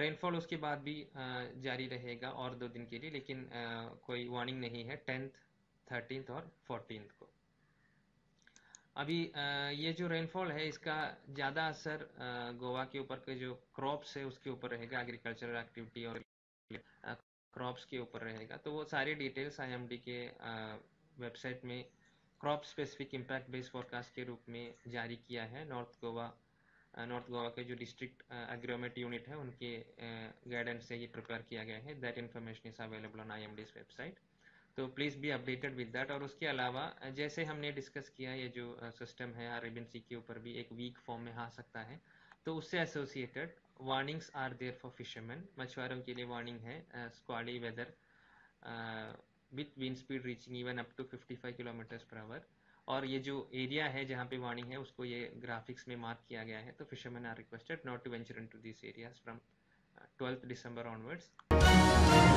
Rainfall उसके बाद भी जारी रहेगा और 2 दिन के लिए, लेकिन कोई वार्निंग नहीं है 10th, 13th और 14th को। अभी ये जो रेनफॉल है इसका ज़्यादा असर गोवा के ऊपर के जो क्रॉप्स है उसके ऊपर रहेगा, एग्रीकल्चरल एक्टिविटी और क्रॉप्स के ऊपर रहेगा। तो वो सारे डिटेल्स IMD के वेबसाइट में crop specific impact based forecast के रूप में जारी किया है। नॉर्थ गोवा के जो डिस्ट्रिक्ट एग्रोमेट यूनिट है उनके गाइडेंस से ये प्रिपेयर किया गया है। That information is available on IMD's website, तो please be updated with that. और उसके अलावा जैसे हमने डिस्कस किया ये जो सिस्टम है रिबन सी के ऊपर भी एक वीक फॉर्म में आ सकता है, तो उससे associated warnings are there for fisherman. मछुआरों के लिए वार्निंग है squally weather with wind speed reaching even up to 55 km/h। और ये जो एरिया है जहाँ पे वार्निंग है उसको ये ग्राफिक्स में मार्क किया गया है। तो fisherman are requested not to venture into this areas from 12th December onwards.